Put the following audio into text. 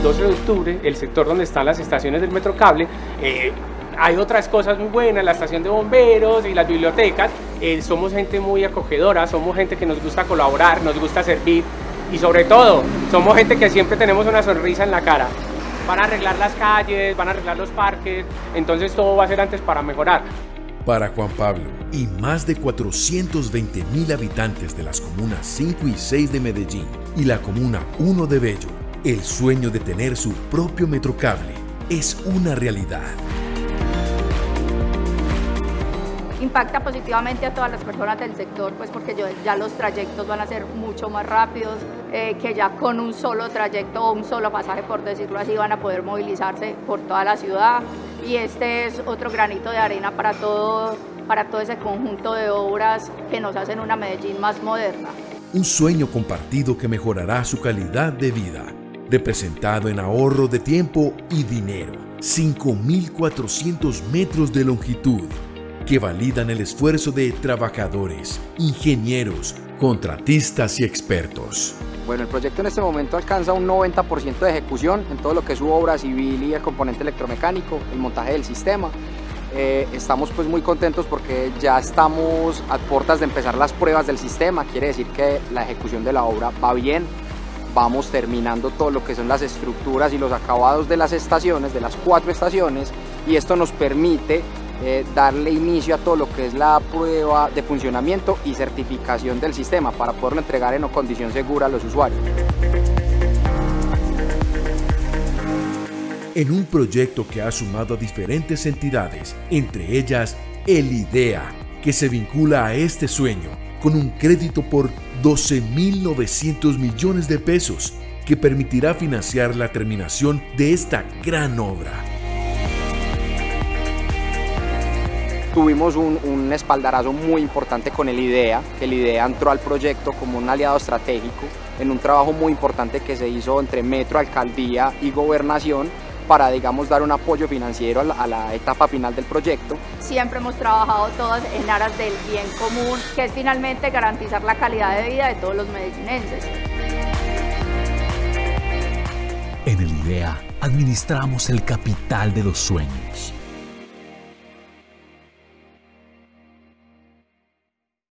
el 12 de octubre, el sector donde están las estaciones del Metrocable, hay otras cosas muy buenas, la estación de bomberos y las bibliotecas. Somos gente muy acogedora, somos gente que nos gusta colaborar, nos gusta servir y sobre todo, somos gente que siempre tenemos una sonrisa en la cara. Van a arreglar las calles, van a arreglar los parques, entonces todo va a ser antes para mejorar. Para Juan Pablo y más de 420.000 habitantes de las comunas 5 y 6 de Medellín y la comuna 1 de Bello, el sueño de tener su propio Metrocable es una realidad. Impacta positivamente a todas las personas del sector, pues porque ya los trayectos van a ser mucho más rápidos, que ya con un solo trayecto o un solo pasaje, por decirlo así, van a poder movilizarse por toda la ciudad. Y este es otro granito de arena para todo ese conjunto de obras que nos hacen una Medellín más moderna. Un sueño compartido que mejorará su calidad de vida, representado en ahorro de tiempo y dinero. 5.400 metros de longitud, que validan el esfuerzo de trabajadores, ingenieros, contratistas y expertos. Bueno, el proyecto en este momento alcanza un 90% de ejecución en todo lo que es su obra civil y el componente electromecánico, el montaje del sistema. Estamos pues muy contentos porque ya estamos a puertas de empezar las pruebas del sistema, quiere decir que la ejecución de la obra va bien. Vamos terminando todo lo que son las estructuras y los acabados de las estaciones, de las 4 estaciones, y esto nos permite darle inicio a todo lo que es la prueba de funcionamiento y certificación del sistema para poderlo entregar en condición segura a los usuarios. En un proyecto que ha sumado a diferentes entidades, entre ellas el IDEA, que se vincula a este sueño con un crédito por 12.900 millones de pesos que permitirá financiar la terminación de esta gran obra. Tuvimos un espaldarazo muy importante con el IDEA, que el IDEA entró al proyecto como un aliado estratégico en un trabajo muy importante que se hizo entre Metro, Alcaldía y Gobernación para, digamos, dar un apoyo financiero a la etapa final del proyecto. Siempre hemos trabajado todos en aras del bien común, que es finalmente garantizar la calidad de vida de todos los medellinenses. En el IDEA administramos el capital de los sueños.